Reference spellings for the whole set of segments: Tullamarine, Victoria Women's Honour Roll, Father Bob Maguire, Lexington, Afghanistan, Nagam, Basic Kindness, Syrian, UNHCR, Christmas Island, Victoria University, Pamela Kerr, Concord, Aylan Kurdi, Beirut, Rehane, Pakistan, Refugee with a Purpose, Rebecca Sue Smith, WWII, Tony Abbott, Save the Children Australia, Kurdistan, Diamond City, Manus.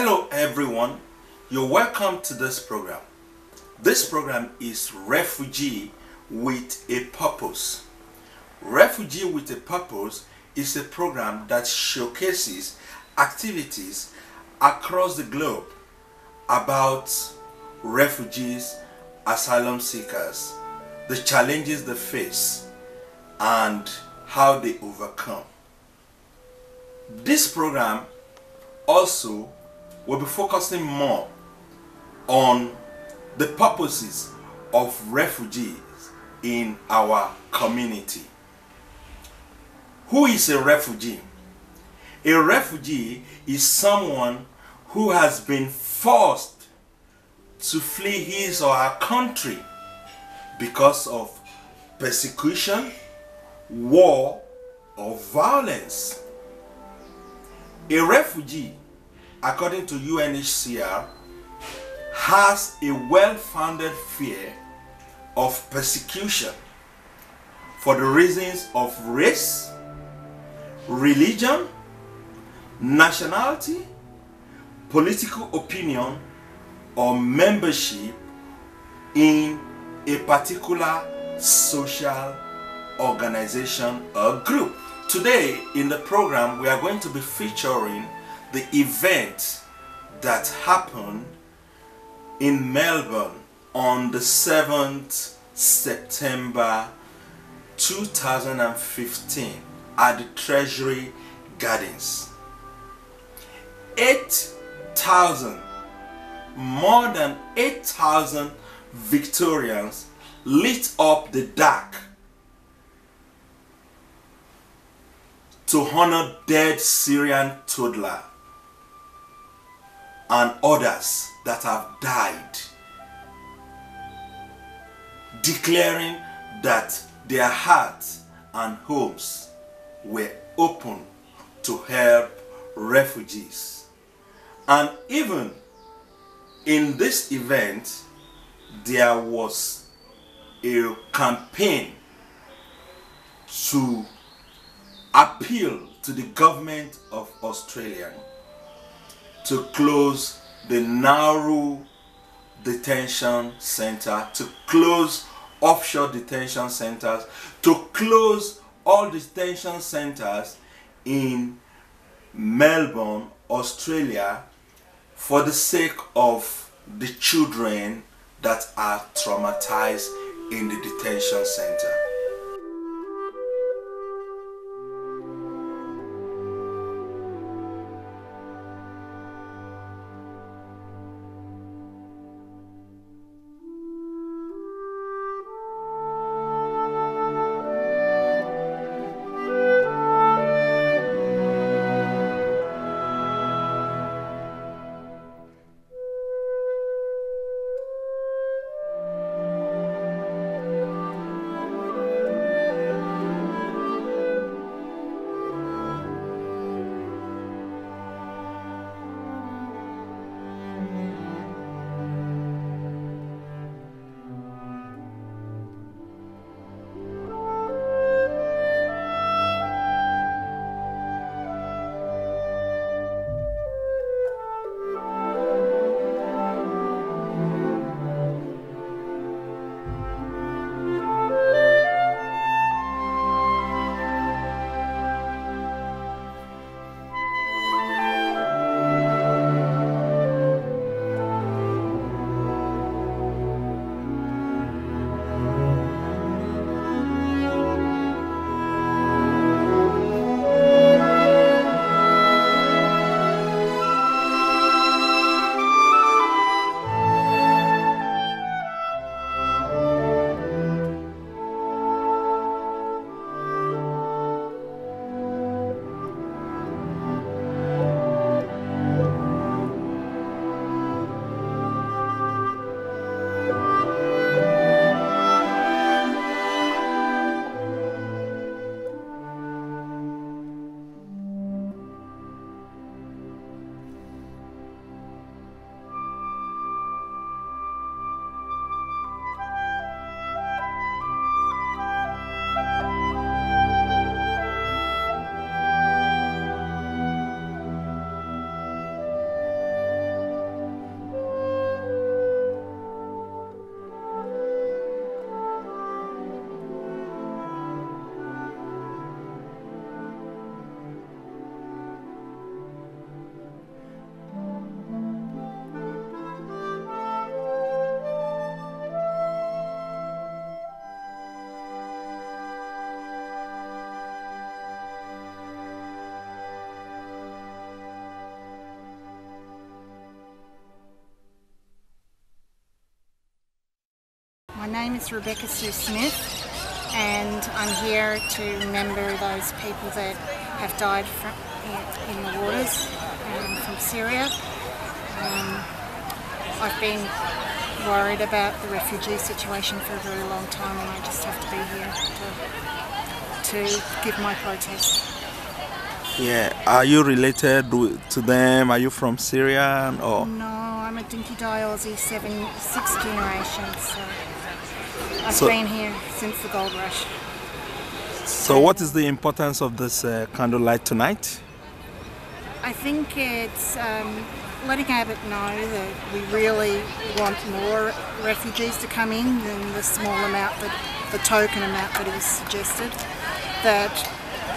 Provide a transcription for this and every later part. Hello everyone, you're welcome to this program. This program is Refugee with a Purpose. Refugee with a Purpose is a program that showcases activities across the globe about refugees, asylum seekers, the challenges they face and how they overcome. This program also we'll be focusing more on the purposes of refugees in our community. Who is a refugee? A refugee is someone who has been forced to flee his or her country because of persecution, war, or violence. A refugee, according to UNHCR, has a well-founded fear of persecution for the reasons of race, religion, nationality, political opinion, or membership in a particular social organization or group. Today in the program, we are going to be featuring the event that happened in Melbourne on the 7th September 2015 at the Treasury Gardens. 8,000 Victorians lit up the dark to honor dead Syrian toddler and others that have died, declaring that their hearts and homes were open to help refugees. And even in this event, there was a campaign to appeal to the government of Australia to close the Nauru detention center, to close offshore detention centers, to close all detention centers in Melbourne, Australia, for the sake of the children that are traumatized in the detention center. name is Rebecca Sue Smith, and I'm here to remember those people that have died in the waters from Syria. I've been worried about the refugee situation for a very long time, and I just have to be here to give my protest. Yeah, are you related to them? Are you from Syria? Or? No, I'm a dinky-die Aussie, six generations. So I've been here since the gold rush. So what is the importance of this candlelight tonight? I think it's letting Abbott know that we really want more refugees to come in than the small amount, the token amount that he suggested. That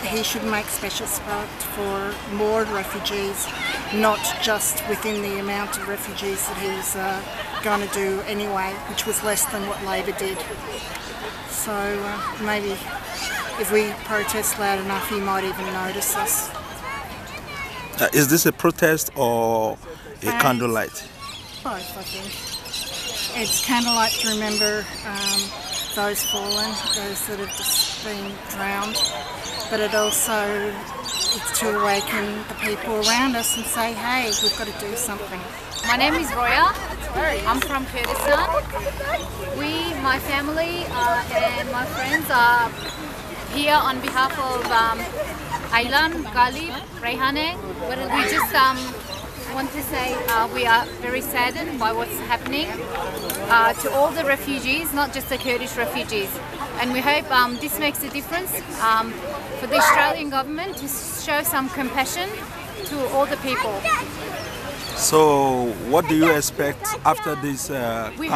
he should make special support for more refugees, not just within the amount of refugees that he was going to do anyway, which was less than what Labor did. So maybe if we protest loud enough, he might even notice us. Is this a protest or a candlelight? Both, I think. It's candlelight to remember those fallen, those that have just been drowned. But it also, it's to awaken the people around us and say, hey, we've got to do something. My name is Roya. I'm from Kurdistan. My family and my friends are here on behalf of Aylan, Ghalib, Rehane. We just want to say we are very saddened by what's happening to all the refugees, not just the Kurdish refugees. And we hope this makes a difference for the Australian government to show some compassion to all the people. So what do you expect after this candlelight? We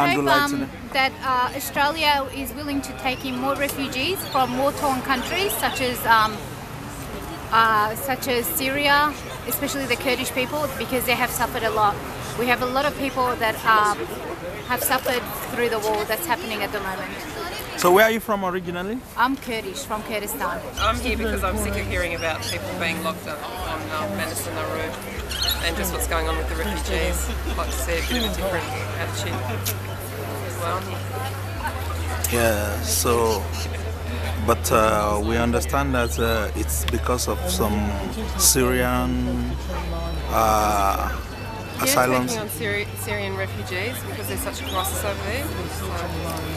hope that Australia is willing to take in more refugees from more torn countries such as Syria, especially the Kurdish people, because they have suffered a lot. We have a lot of people that have suffered through the war that's happening at the moment. So where are you from originally? I'm Kurdish, from Kurdistan. I'm here because I'm sick of hearing about people being locked up on Manus and Nauru, and just what's going on with the refugees. I'd like to see a bit of a different attitude as well. Yeah, so... But we understand that it's because of some Syrian asylum. Yeah, Syrian refugees, because there's such a crisis over there.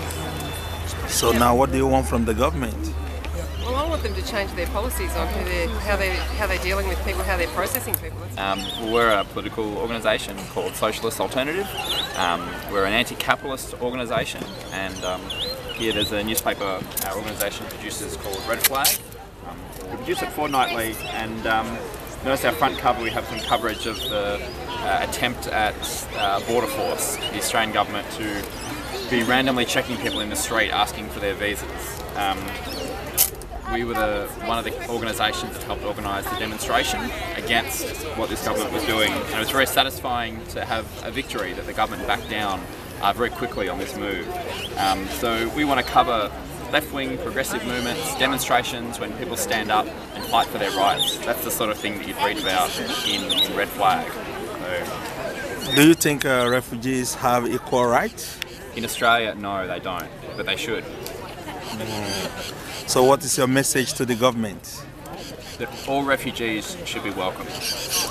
So now, what do you want from the government? Well, I want them to change their policies on how they're dealing with people, how they're processing people. We're a political organisation called Socialist Alternative. We're an anti-capitalist organisation, and here there's a newspaper our organisation produces called Red Flag. We produce it fortnightly, and notice our front cover, we have some coverage of the attempt at border force, the Australian government to be randomly checking people in the street asking for their visas. We were one of the organisations that helped organise the demonstration against what this government was doing, and it was very satisfying to have a victory that the government backed down very quickly on this move. So we want to cover left-wing progressive movements, demonstrations when people stand up and fight for their rights. That's the sort of thing that you'd read about in Red Flag. So, do you think refugees have equal rights? In Australia, no, they don't, but they should. So what is your message to the government? That all refugees should be welcome.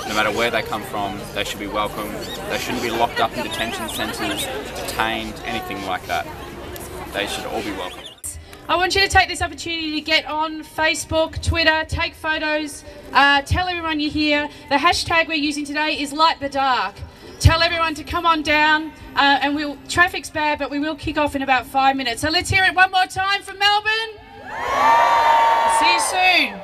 No matter where they come from, they should be welcome. They shouldn't be locked up in detention centres, detained, anything like that. They should all be welcome. I want you to take this opportunity to get on Facebook, Twitter, take photos, tell everyone you're here. The hashtag we're using today is Light the Dark. Tell everyone to come on down, and traffic's bad, but we will kick off in about 5 minutes. So let's hear it one more time from Melbourne. See you soon.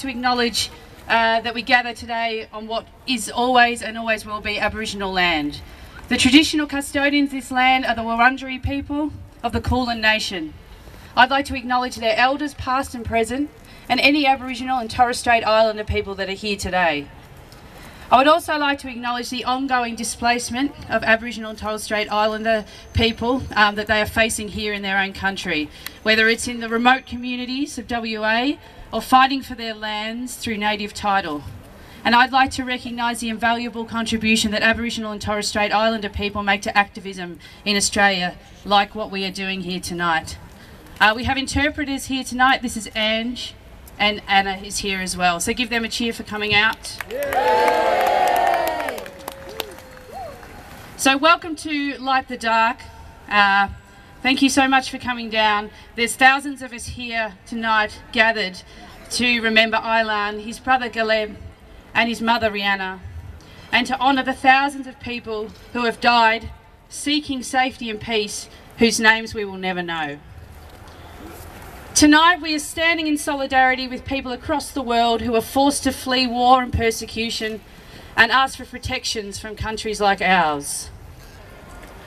to acknowledge that we gather today on what is always and always will be Aboriginal land. The traditional custodians of this land are the Wurundjeri people of the Kulin Nation. I'd like to acknowledge their elders past and present, and any Aboriginal and Torres Strait Islander people that are here today. I would also like to acknowledge the ongoing displacement of Aboriginal and Torres Strait Islander people that they are facing here in their own country, whether it's in the remote communities of WA or fighting for their lands through native title. And I'd like to recognise the invaluable contribution that Aboriginal and Torres Strait Islander people make to activism in Australia, like what we are doing here tonight. We have interpreters here tonight. This is Ange, and Anna is here as well. So give them a cheer for coming out. Yay! So welcome to Light the Dark. Thank you so much for coming down. There's thousands of us here tonight gathered to remember Aylan, his brother Ghalib, and his mother Rehane, and to honour the thousands of people who have died seeking safety and peace, whose names we will never know. Tonight we are standing in solidarity with people across the world who are forced to flee war and persecution and ask for protections from countries like ours.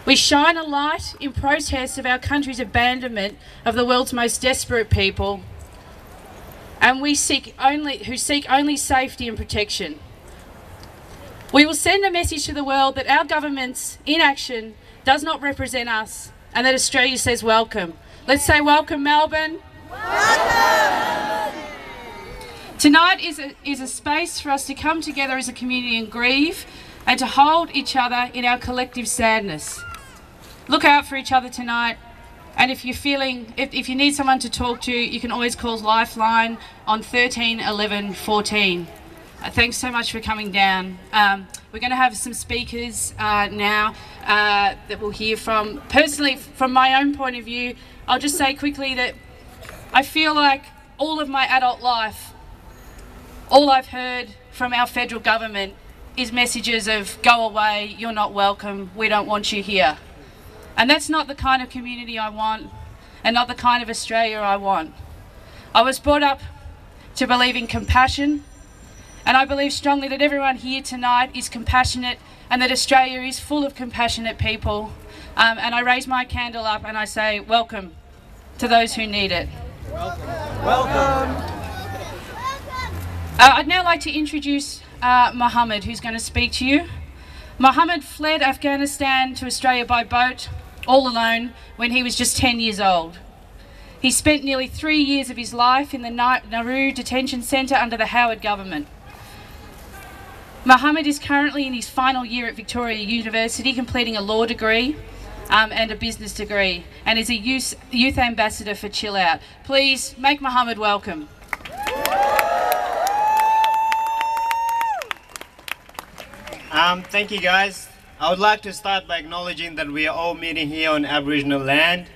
We shine a light in protest of our country's abandonment of the world's most desperate people, and who seek only safety and protection. We will send a message to the world that our government's inaction does not represent us, and that Australia says welcome. Let's say welcome, Melbourne. Welcome! Tonight is a space for us to come together as a community and grieve, and to hold each other in our collective sadness. Look out for each other tonight. And if you need someone to talk to, you can always call Lifeline on 13 11 14. Thanks so much for coming down. We're going to have some speakers now that we'll hear from. Personally, from my own point of view, I'll just say quickly that I feel like all of my adult life, all I've heard from our federal government is messages of go away, you're not welcome, we don't want you here. And that's not the kind of community I want, and not the kind of Australia I want. I was brought up to believe in compassion, and I believe strongly that everyone here tonight is compassionate, and that Australia is full of compassionate people. And I raise my candle up and I say, welcome to those who need it. Welcome. Welcome. I'd now like to introduce Mohammed, who's going to speak to you. Mohammed fled Afghanistan to Australia by boat, all alone, when he was just 10 years old. He spent nearly 3 years of his life in the Nauru detention centre under the Howard government. Mohammed is currently in his final year at Victoria University, completing a law degree and a business degree, and is a youth ambassador for Chill Out. Please make Mohammed welcome. Thank you guys. I would like to start by acknowledging that we are all meeting here on Aboriginal land.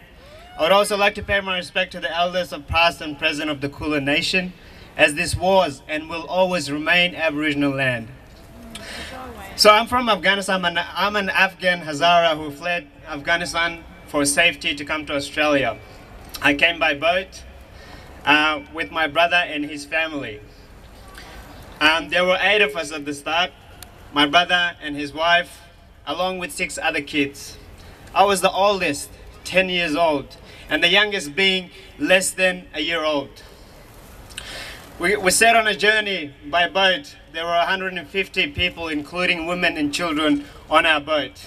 I would also like to pay my respect to the elders of past and present of the Kulin Nation, as this was and will always remain Aboriginal land. So I'm from Afghanistan. I'm an Afghan Hazara who fled Afghanistan for safety to come to Australia. I came by boat with my brother and his family. There were 8 of us at the start. My brother and his wife, along with 6 other kids. I was the oldest, 10 years old, and the youngest being less than a year old. We set on a journey by boat. There were 150 people, including women and children, on our boat.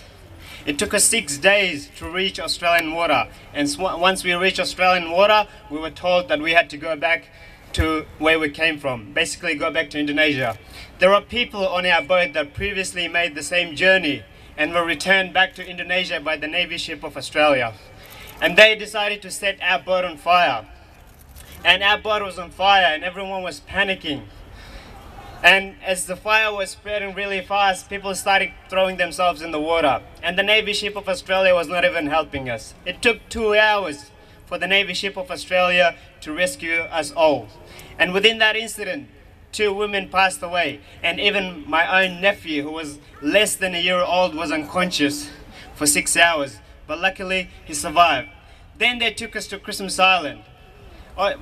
It took us 6 days to reach Australian water, and once we reached Australian water, we were told that we had to go back to where we came from, basically go back to Indonesia. There are people on our boat that previously made the same journey and were returned back to Indonesia by the Navy ship of Australia. And they decided to set our boat on fire. And our boat was on fire and everyone was panicking. And as the fire was spreading really fast, people started throwing themselves in the water. And the Navy ship of Australia was not even helping us. It took 2 hours for the Navy ship of Australia to rescue us all. And within that incident, 2 women passed away, and even my own nephew, who was less than a year old, was unconscious for 6 hours, but luckily he survived. Then they took us to Christmas Island.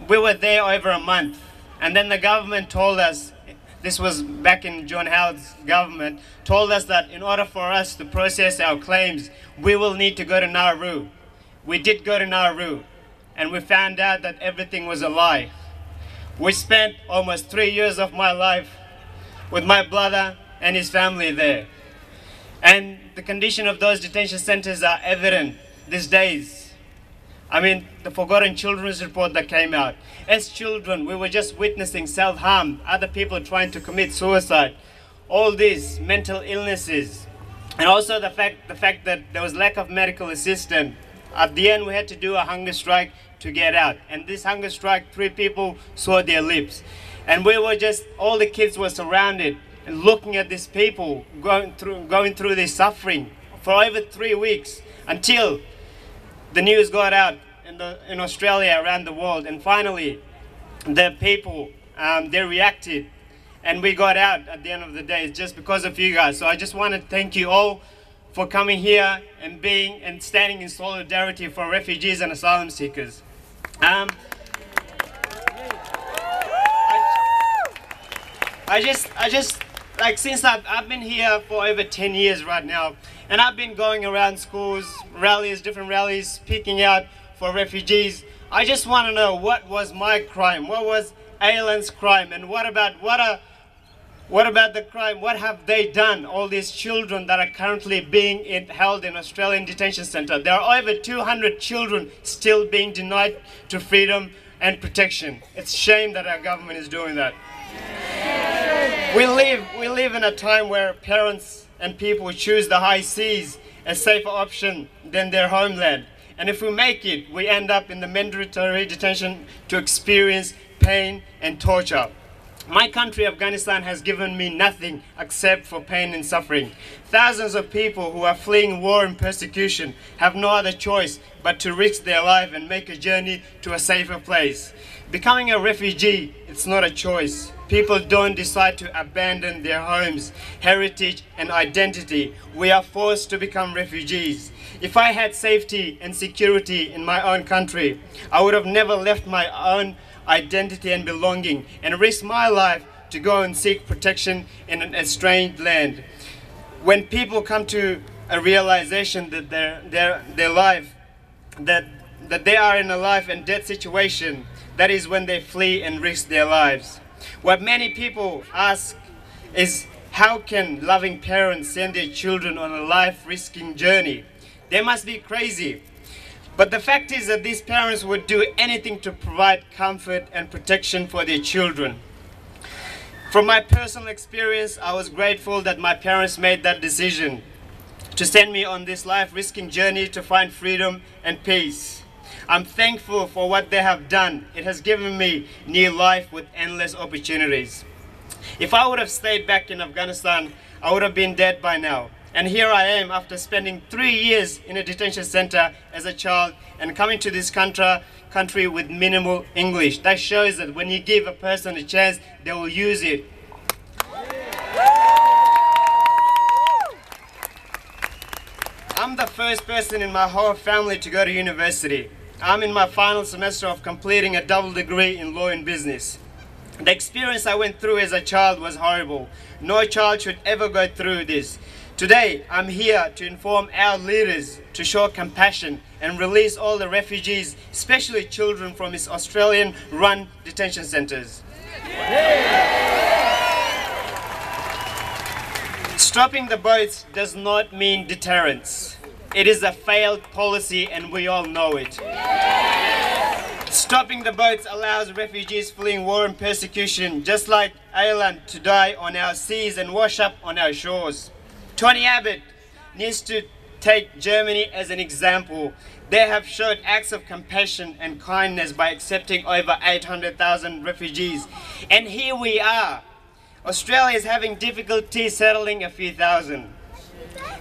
We were there over a month, And then the government told us, this was back in John Howard's government, told us that in order for us to process our claims, we will need to go to Nauru. We did go to Nauru, and we found out that everything was a lie. We spent almost 3 years of my life with my brother and his family there. And the condition of those detention centers are evident these days. I mean, the Forgotten Children's Report that came out. As children, we were just witnessing self-harm, other people trying to commit suicide, all these mental illnesses, and also the fact that there was lack of medical assistance. At the end, we had to do a hunger strike to get out. And this hunger strike, 3 people saw their lips. And we were just, all the kids were surrounded and looking at these people going through this suffering for over 3 weeks until the news got out in Australia, around the world. And finally, the people, they reacted and we got out at the end of the day just because of you guys. So I just want to thank you all for coming here and standing in solidarity for refugees and asylum seekers. I just like, since I've been here for over 10 years right now, and I've been going around schools, rallies, different rallies, speaking out for refugees. I just want to know, what was my crime? What was Aylan's crime? And what about the crime? What have they done, all these children that are currently being held in Australian detention centre? There are over 200 children still being denied to freedom and protection. It's a shame that our government is doing that. We live in a time where parents and people choose the high seas as a safer option than their homeland. And if we make it, we end up in the mandatory detention to experience pain and torture. My country, Afghanistan, has given me nothing except for pain and suffering. Thousands of people who are fleeing war and persecution have no other choice but to risk their life and make a journey to a safer place. Becoming a refugee, it's not a choice. People don't decide to abandon their homes, heritage and identity. We are forced to become refugees. If I had safety and security in my own country, I would have never left my own identity and belonging and risk my life to go and seek protection in an estranged land. When people come to a realization that they are in a life and death situation, that is when they flee and risk their lives. What many people ask is, how can loving parents send their children on a life-risking journey? They must be crazy. But the fact is that these parents would do anything to provide comfort and protection for their children. From my personal experience, I was grateful that my parents made that decision to send me on this life-risking journey to find freedom and peace. I'm thankful for what they have done. It has given me new life with endless opportunities. If I would have stayed back in Afghanistan, I would have been dead by now. And here I am, after spending 3 years in a detention center as a child and coming to this country with minimal English. That shows that when you give a person a chance, they will use it. I'm the first person in my whole family to go to university. I'm in my final semester of completing a double degree in law and business. The experience I went through as a child was horrible. No child should ever go through this. Today, I'm here to inform our leaders to show compassion and release all the refugees, especially children from its Australian-run detention centres. Stopping the boats does not mean deterrence. It is a failed policy and we all know it. Stopping the boats allows refugees fleeing war and persecution, just like Aylan, to die on our seas and wash up on our shores. Tony Abbott needs to take Germany as an example. They have showed acts of compassion and kindness by accepting over 800,000 refugees. And here we are. Australia is having difficulty settling a few thousand.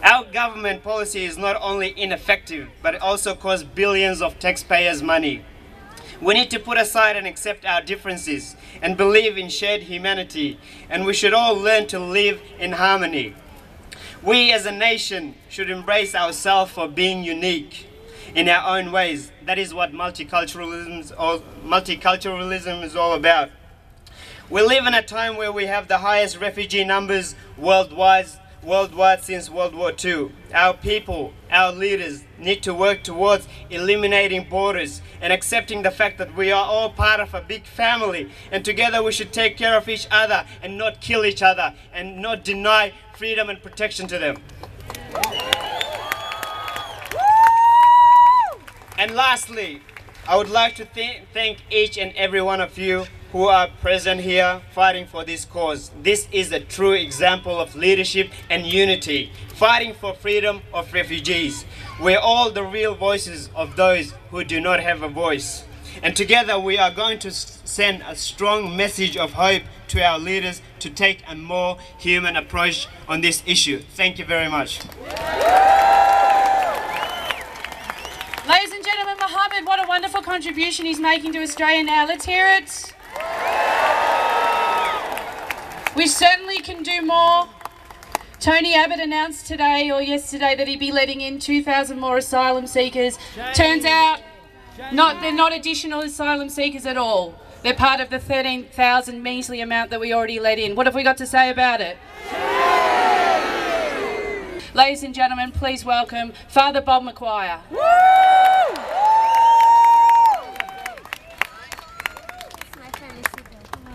Our government policy is not only ineffective, but it also costs billions of taxpayers' money. We need to put aside and accept our differences and believe in shared humanity. And we should all learn to live in harmony. We as a nation should embrace ourselves for being unique in our own ways. That is what multiculturalism is all about. We live in a time where we have the highest refugee numbers worldwide since World War II. Our people, our leaders, need to work towards eliminating borders and accepting the fact that we are all part of a big family, and together we should take care of each other and not kill each other and not deny freedom and protection to them. And lastly, I would like to thank each and every one of you who are present here fighting for this cause. This is a true example of leadership and unity, fighting for freedom of refugees. We're all the real voices of those who do not have a voice. And together we are going to send a strong message of hope to our leaders to take a more human approach on this issue. Thank you very much. Ladies and gentlemen, Mohammed, what a wonderful contribution he's making to Australia now. Let's hear it. We certainly can do more. Tony Abbott announced today or yesterday that he'd be letting in 2,000 more asylum seekers. Turns out they're not additional asylum seekers at all. They're part of the 13,000 measly amount that we already let in. What have we got to say about it? Ladies and gentlemen, please welcome Father Bob Maguire.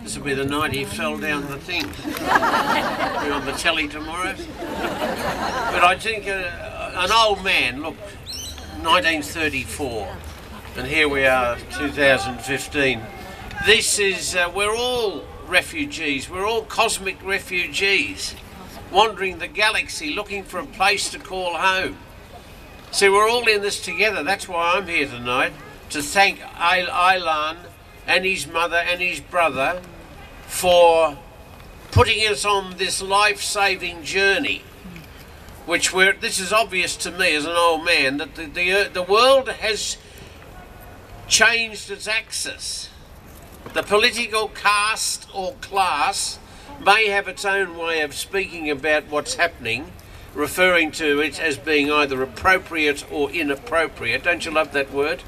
This will be the night he fell down the thing. Be on the telly tomorrow. But I think an old man, look, 1934, and here we are, 2015. This is, we're all refugees, we're all cosmic refugees, wandering the galaxy, looking for a place to call home. See, we're all in this together. That's why I'm here tonight, to thank Aylan and his mother and his brother for putting us on this life-saving journey, which this is obvious to me as an old man, that the world has changed its axis. The political caste or class may have its own way of speaking about what's happening, referring to it as being either appropriate or inappropriate. Don't you love that word?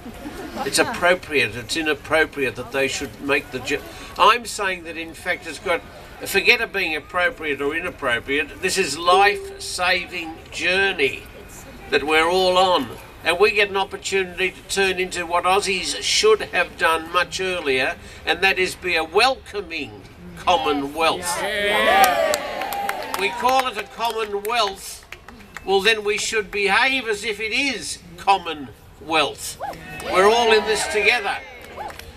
It's appropriate, it's inappropriate that they should make the... I'm saying that in fact it's got... Forget it being appropriate or inappropriate, this is life-saving journey that we're all on. And we get an opportunity to turn into what Aussies should have done much earlier, and that is be a welcoming Commonwealth. Yeah. We call it a Commonwealth, well then we should behave as if it is Commonwealth. We're all in this together.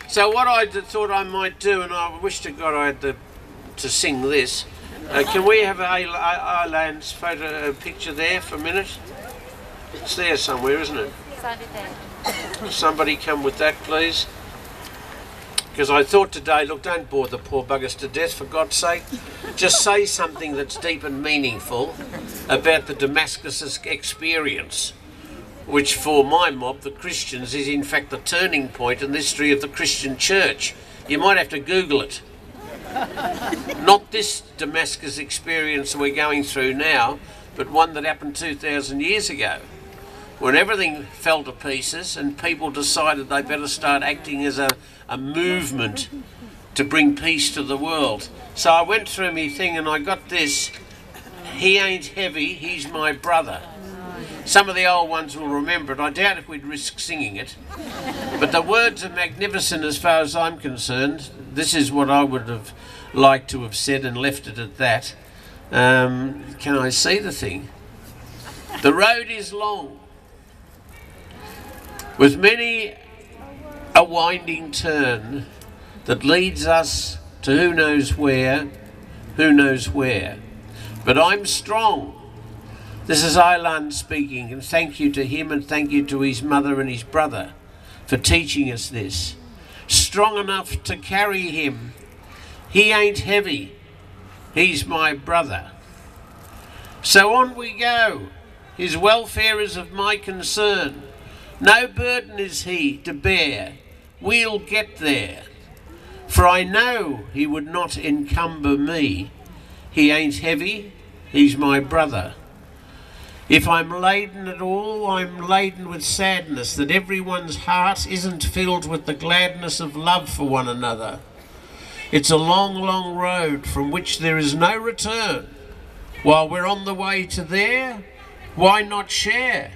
So what I thought I might do, and I wish to God I had to sing this. Can we have Aylan's photo picture there for a minute? It's there somewhere, isn't it? Somebody come with that, please. Because I thought today, look, don't bore the poor buggers to death, for God's sake. Just say something that's deep and meaningful about the Damascus experience, which for my mob, the Christians, is in fact the turning point in the history of the Christian church. You might have to Google it. Not this Damascus experience we're going through now, but one that happened 2,000 years ago, when everything fell to pieces and people decided they better start acting as a movement to bring peace to the world. So I went through me thing and I got this, he ain't heavy, he's my brother. Some of the old ones will remember it. I doubt if we'd risk singing it. But the words are magnificent as far as I'm concerned. This is what I would have liked to have said and left it at that. Can I see the thing? The road is long, with many a winding turn that leads us to who knows where. But I'm strong. This is Aylan speaking, and thank you to him and thank you to his mother and his brother for teaching us this. Strong enough to carry him. He ain't heavy. He's my brother. So on we go. His welfare is of my concern. No burden is he to bear, we'll get there. For I know he would not encumber me. He ain't heavy, he's my brother. If I'm laden at all, I'm laden with sadness that everyone's heart isn't filled with the gladness of love for one another. It's a long, long road from which there is no return. While we're on the way to there, why not share?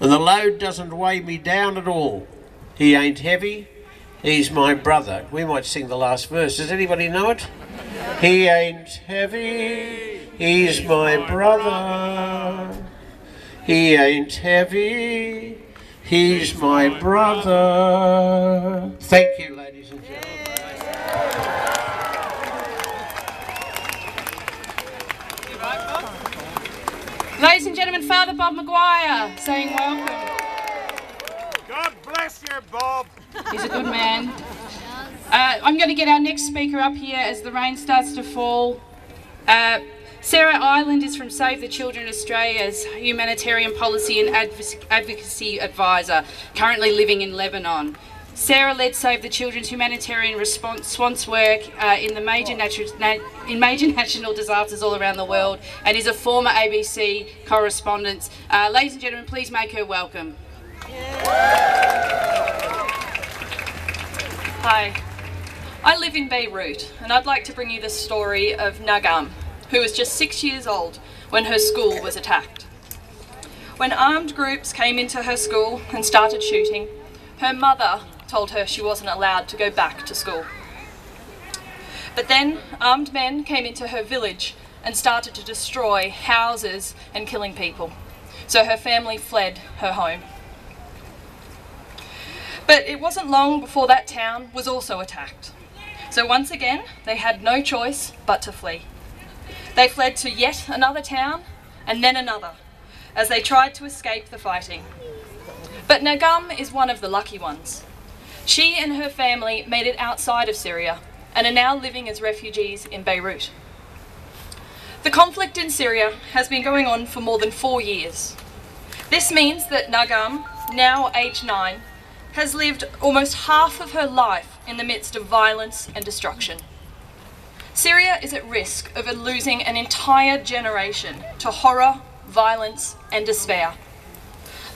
And the load doesn't weigh me down at all. He ain't heavy, he's my brother. We might sing the last verse. Does anybody know it? He ain't heavy, he's my brother. He ain't heavy, he's my brother. Thank you, ladies and gentlemen. Ladies and gentlemen, Father Bob Maguire saying welcome. God bless you, Bob. He's a good man. I'm going to get our next speaker up here as the rain starts to fall. Sarah Ireland is from Save the Children Australia's Humanitarian Policy and Advocacy Advisor, currently living in Lebanon. Sarah led Save the Children's humanitarian response work in major national disasters all around the world, and is a former ABC correspondent. Ladies and gentlemen, please make her welcome. Hi, I live in Beirut, and I'd like to bring you the story of Nagam, who was just 6 years old when her school was attacked. When armed groups came into her school and started shooting, her mother told her she wasn't allowed to go back to school. But then armed men came into her village and started to destroy houses and killing people. So her family fled her home. But it wasn't long before that town was also attacked. So once again, they had no choice but to flee. They fled to yet another town and then another as they tried to escape the fighting. But Nagam is one of the lucky ones. She and her family made it outside of Syria and are now living as refugees in Beirut. The conflict in Syria has been going on for more than 4 years. This means that Nagam, now aged 9, has lived almost half of her life in the midst of violence and destruction. Syria is at risk of losing an entire generation to horror, violence and despair.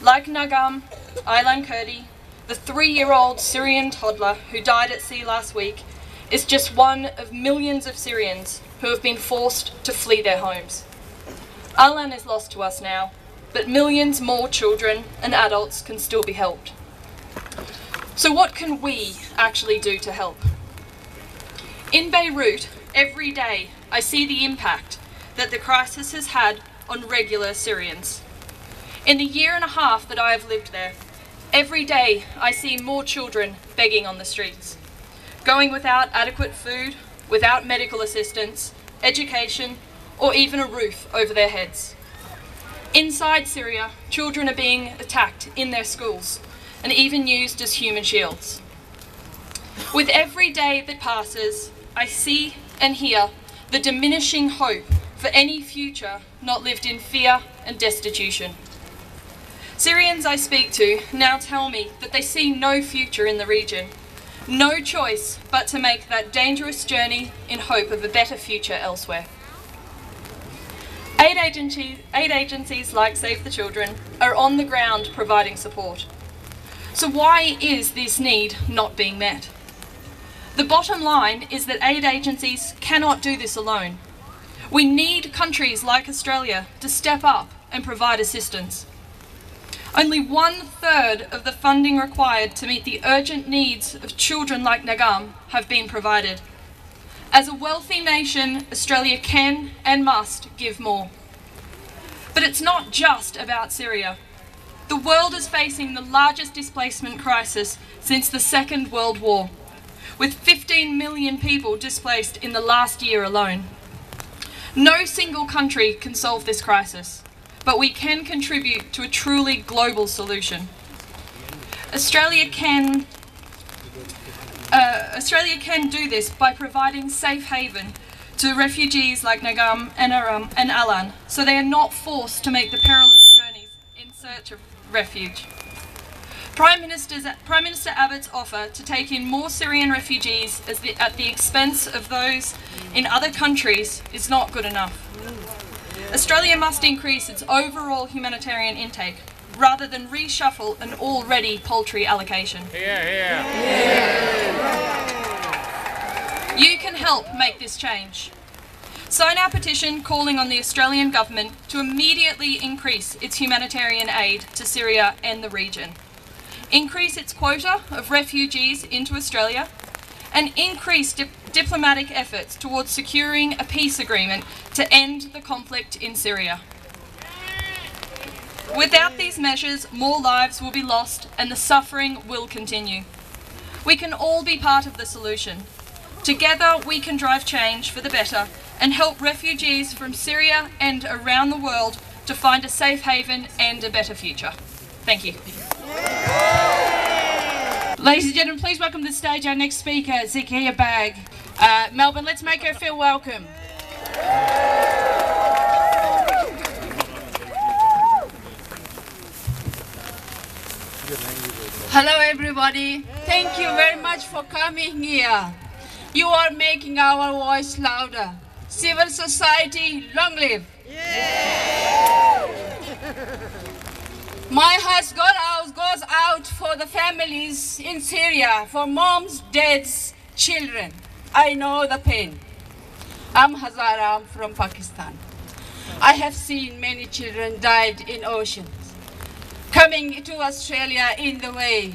Like Nagam, Aylan Kurdi, the 3-year-old Syrian toddler who died at sea last week, is just one of millions of Syrians who have been forced to flee their homes. Aylan is lost to us now, but millions more children and adults can still be helped. So what can we actually do to help? In Beirut, every day I see the impact that the crisis has had on regular Syrians. In the year and a half that I have lived there, every day I see more children begging on the streets, going without adequate food, without medical assistance, education, or even a roof over their heads. Inside Syria, children are being attacked in their schools and even used as human shields. With every day that passes, I see and hear the diminishing hope for any future not lived in fear and destitution. Syrians I speak to now tell me that they see no future in the region, no choice but to make that dangerous journey in hope of a better future elsewhere. Aid agencies like Save the Children are on the ground providing support. So why is this need not being met? The bottom line is that aid agencies cannot do this alone. We need countries like Australia to step up and provide assistance. Only 1/3 of the funding required to meet the urgent needs of children like Nagam have been provided. As a wealthy nation, Australia can and must give more. But it's not just about Syria. The world is facing the largest displacement crisis since the Second World War, with 15 million people displaced in the last year alone. No single country can solve this crisis, but we can contribute to a truly global solution. Australia can do this by providing safe haven to refugees like Nagam and Aylan, so they are not forced to make the perilous journeys in search of refuge. Prime Minister Abbott's offer to take in more Syrian refugees at the expense of those in other countries is not good enough. Australia must increase its overall humanitarian intake, rather than reshuffle an already paltry allocation. Hear, hear. Hear. You can help make this change. Sign our petition calling on the Australian Government to immediately increase its humanitarian aid to Syria and the region, increase its quota of refugees into Australia, and increase diplomatic efforts towards securing a peace agreement to end the conflict in Syria. Without these measures, more lives will be lost and the suffering will continue. We can all be part of the solution. Together we can drive change for the better and help refugees from Syria and around the world to find a safe haven and a better future. Thank you. Ladies and gentlemen, please welcome to the stage our next speaker, Zakia Bagg. Melbourne, let's make her feel welcome. Hello everybody, thank you very much for coming here. You are making our voice louder. Civil society, long live! My heart goes out for the families in Syria, for moms, dads, children. I know the pain. I'm Hazara from Pakistan. I have seen many children died in oceans. Coming to Australia in the way,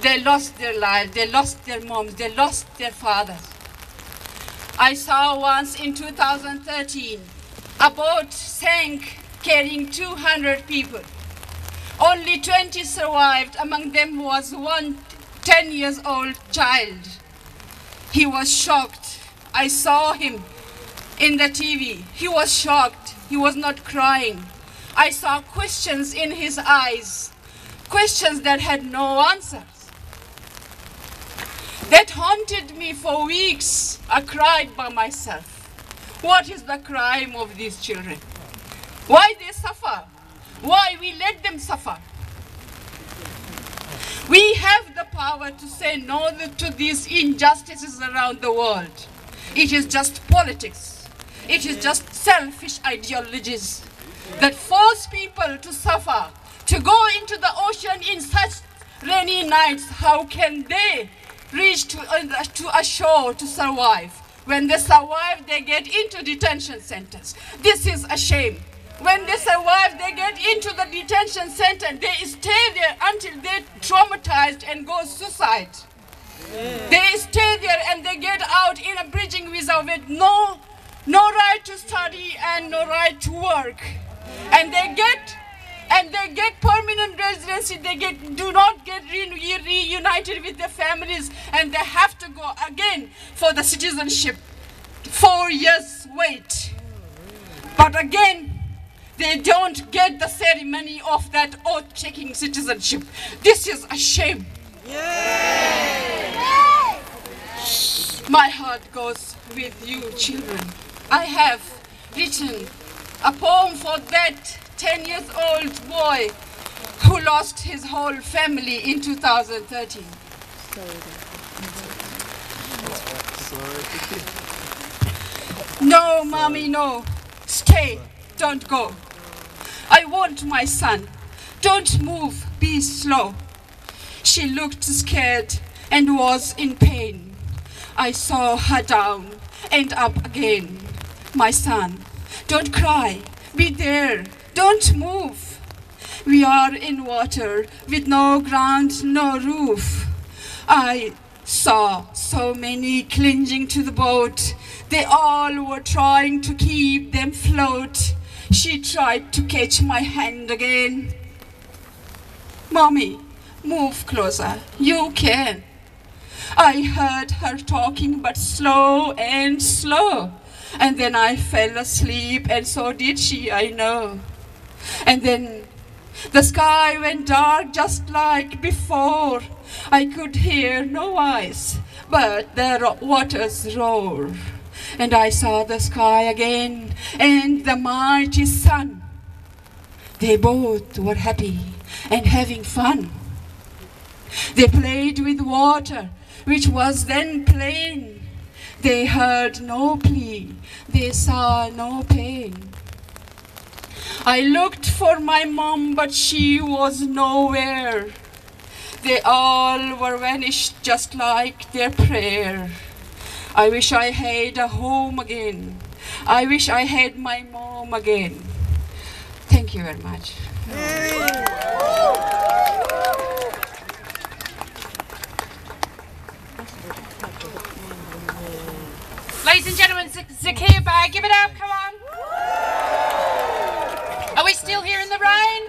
they lost their lives, they lost their moms, they lost their fathers. I saw once in 2013 a boat sank carrying 200 people. Only 20 survived, among them was one 10-year-old child. He was shocked. I saw him in the TV. He was shocked. He was not crying. I saw questions in his eyes, questions that had no answers. That haunted me for weeks. I cried by myself. What is the crime of these children? Why they suffer? Why we let them suffer? We have the power to say no to these injustices around the world. It is just politics. It is just selfish ideologies that force people to suffer, to go into the ocean in such rainy nights. How can they reach to a shore to survive? When they survive, they get into detention centers. This is a shame. When they survive, they get into the detention center. They stay there until they're traumatized and go suicide. Yeah. They stay there and they get out in a bridging visa with no right to study and no right to work. And they get permanent residency. They do not get reunited with their families, and they have to go again for the citizenship. 4 years wait. But again, they don't get the ceremony of that oath-taking citizenship. This is a shame. Yay! My heart goes with you, children. I have written a poem for that 10-year-old boy who lost his whole family in 2013. No, mommy, no. Stay. Don't go. I want my son. Don't move. Be slow. She looked scared and was in pain. I saw her down and up again. My son, don't cry. Be there. Don't move. We are in water with no ground, no roof. I saw so many clinging to the boat. They all were trying to keep them afloat. She tried to catch my hand again. Mommy, move closer. You can. I heard her talking, but slow and slow. And then I fell asleep, and so did she, I know. And then the sky went dark just like before. I could hear no voice, but the waters roar. And I saw the sky again, and the mighty sun. They both were happy and having fun. They played with water, which was then plain. They heard no plea, they saw no pain. I looked for my mom, but she was nowhere. They all were vanished just like their prayer. I wish I had a home again. I wish I had my mom again. Thank you very much. Ladies and gentlemen, Zakia Bai, give it up, come on. Are we still here in the rain?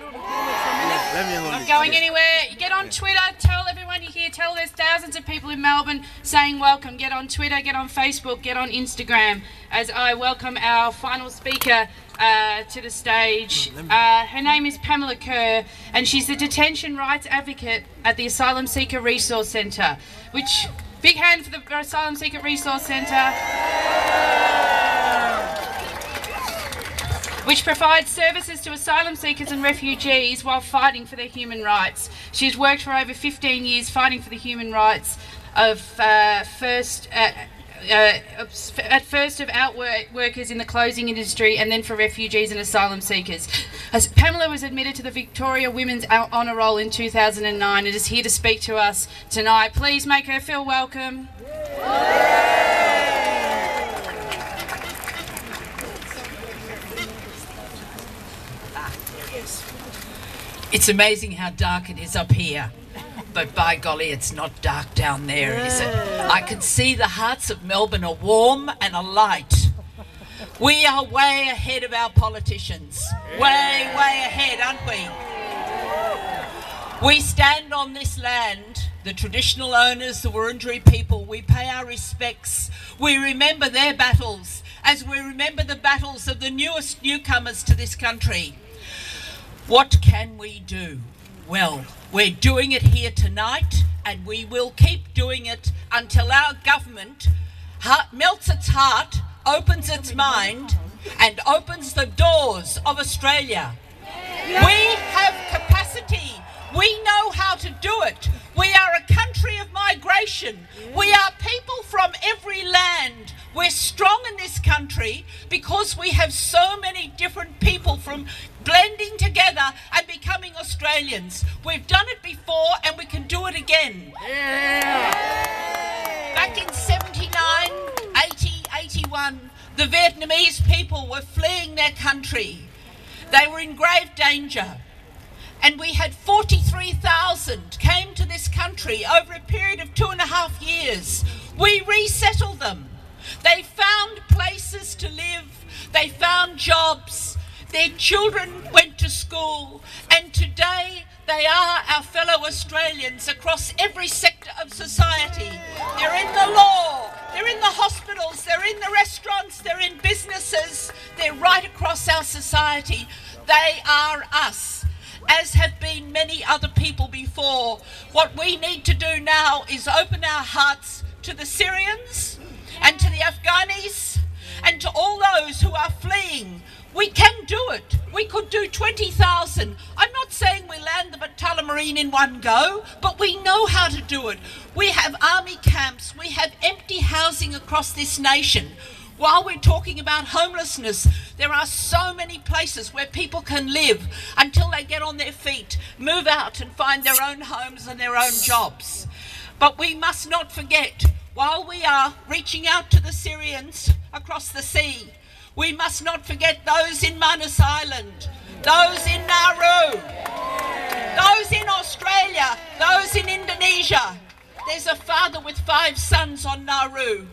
Not going anywhere. Get on Twitter, tell everyone you're here, tell there's thousands of people in Melbourne saying welcome. Get on Twitter, get on Facebook, get on Instagram as I welcome our final speaker to the stage. Her name is Pamela Kerr and she's the detention rights advocate at the Asylum Seeker Resource Centre, which, big hand for the Asylum Seeker Resource Centre, which provides services to asylum seekers and refugees while fighting for their human rights. She's worked for over 15 years fighting for the human rights of at first of outwork workers in the clothing industry and then for refugees and asylum seekers. As Pamela was admitted to the Victoria Women's Honour Roll in 2009 and is here to speak to us tonight. Please make her feel welcome. It's amazing how dark it is up here, but by golly, it's not dark down there, is it? I can see the hearts of Melbourne are warm and alight. We are way ahead of our politicians. Way, way ahead, aren't we? We stand on this land, the traditional owners, the Wurundjeri people, we pay our respects, we remember their battles, as we remember the battles of the newest newcomers to this country. What can we do? Well, we're doing it here tonight and we will keep doing it until our government melts its heart, opens its mind and opens the doors of Australia. We have capacity. We know how to do it. We are a country of migration. We are people from every land. We're strong in this country because we have so many different people from blending together and becoming Australians. We've done it before and we can do it again. Yeah. Back in 79, 80, 81, the Vietnamese people were fleeing their country. They were in grave danger. And we had 43,000 came to this country over a period of 2.5 years. We resettled them. They found places to live. They found jobs. Their children went to school, and today they are our fellow Australians across every sector of society. They're in the law, they're in the hospitals, they're in the restaurants, they're in businesses, they're right across our society. They are us, as have been many other people before. What we need to do now is open our hearts to the Syrians and to the Afghanis and to all those who are fleeing. We can do it. We could do 20,000. I'm not saying we land them at Tullamarine in one go, but we know how to do it. We have army camps. We have empty housing across this nation. While we're talking about homelessness, there are so many places where people can live until they get on their feet, move out and find their own homes and their own jobs. But we must not forget, while we are reaching out to the Syrians across the sea, we must not forget those in Manus Island, those in Nauru, those in Australia, those in Indonesia. There's a father with 5 sons on Nauru.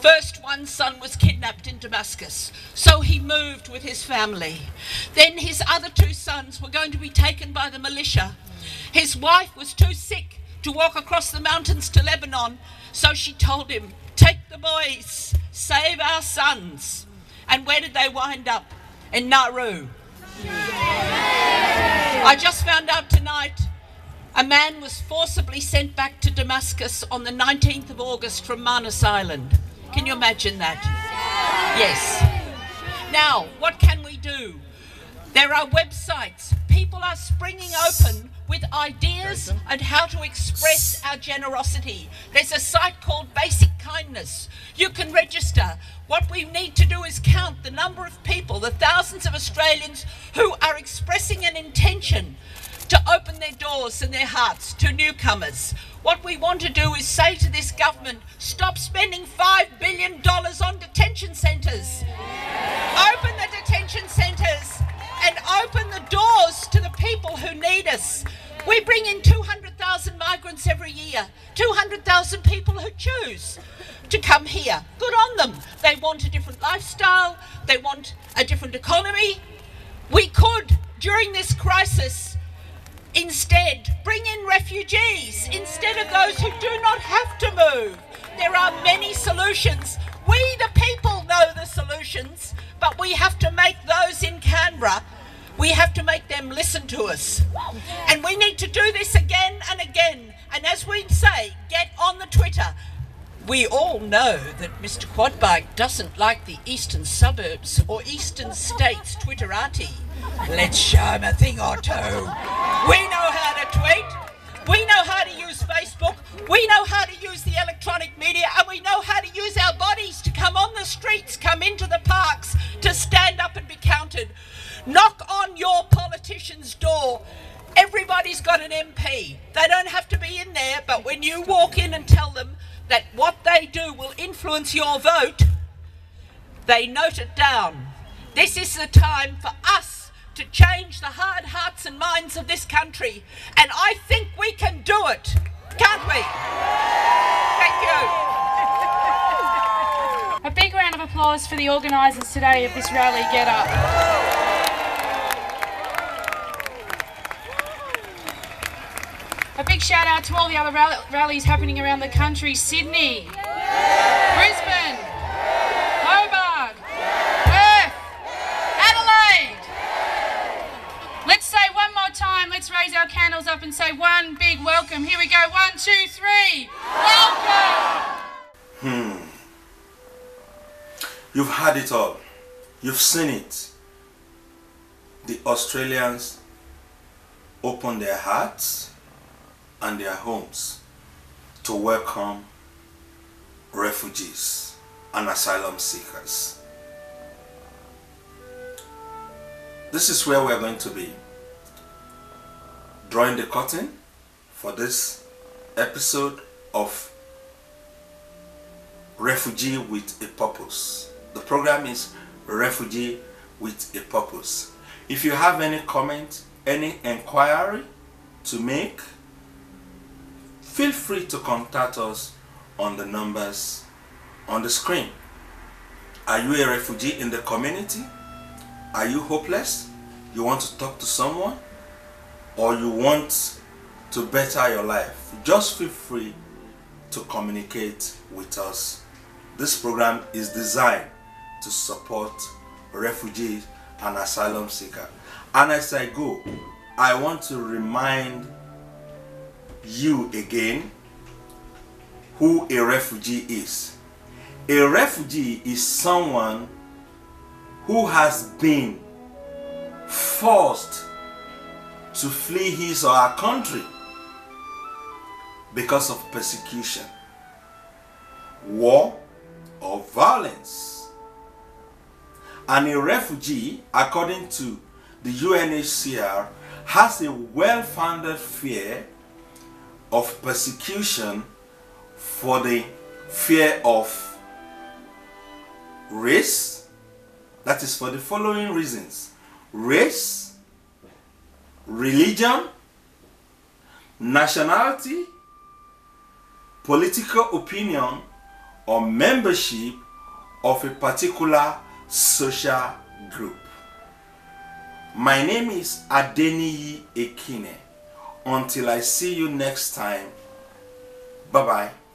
First, one son was kidnapped in Damascus, so he moved with his family. Then his other 2 sons were going to be taken by the militia. His wife was too sick to walk across the mountains to Lebanon, so she told him, "Take the boys, save our sons." And where did they wind up? In Nauru. I just found out tonight a man was forcibly sent back to Damascus on the 19th of August from Manus Island. Can you imagine that? Yes. Now, what can we do? There are websites. People are springing open with ideas on how to express our generosity. There's a site called Basic Kindness. You can register. What we need to do is count the number of people, the thousands of Australians who are expressing an intention to open their doors and their hearts to newcomers. What we want to do is say to this government, stop spending $5 billion on detention centres. Open the detention centres and open the doors to the people who need us. We bring in 200,000 migrants every year, 200,000 people who choose to come here. Good on them. They want a different lifestyle. They want a different economy. We could, during this crisis, instead bring in refugees instead of those who do not have to move. There are many solutions. We, the people, know the solutions, but we have to make those in Canberra. We have to make them listen to us. And we need to do this again and again. And as we say, get on the Twitter. We all know that Mr Quadbike doesn't like the eastern suburbs or eastern states Twitterati. Let's show him a thing or two. We know how to tweet. We know how to use Facebook. We know how to use the electronic media. And we know how to use our bodies to come on the streets, come into the parks, to stand up and be counted. Knock on your politician's door. Everybody's got an MP. They don't have to be in there, but when you walk in and tell them that what they do will influence your vote, they note it down. This is the time for us to change the hard hearts and minds of this country, and I think we can do it, can't we? Thank you. A big round of applause for the organisers today of this rally Get Up. A big shout out to all the other rallies happening around the country. Sydney, yeah. Brisbane, yeah. Hobart, yeah. Perth, yeah. Adelaide. Yeah. Let's say one more time, let's raise our candles up and say one big welcome. Here we go, 1, 2, 3, welcome. You've had it all, you've seen it. The Australians open their hearts and their homes to welcome refugees and asylum seekers. This is where we're going to be drawing the curtain for this episode of Refugee with a Purpose. The program is Refugee with a Purpose. If you have any comment, any inquiry to make, feel free to contact us on the numbers on the screen. Are you a refugee in the community? Are you hopeless? You want to talk to someone? Or you want to better your life? Just feel free to communicate with us. This program is designed to support refugees and asylum seekers. And as I go, I want to remind you again who a refugee is. A refugee is someone who has been forced to flee his or her country because of persecution, war, or violence. And a refugee, according to the UNHCR, has a well-founded fear of persecution for the fear of race. That is for the following reasons: race, religion, nationality, political opinion, or membership of a particular social group. My name is Adeniyi Ekine. Until I see you next time, bye-bye.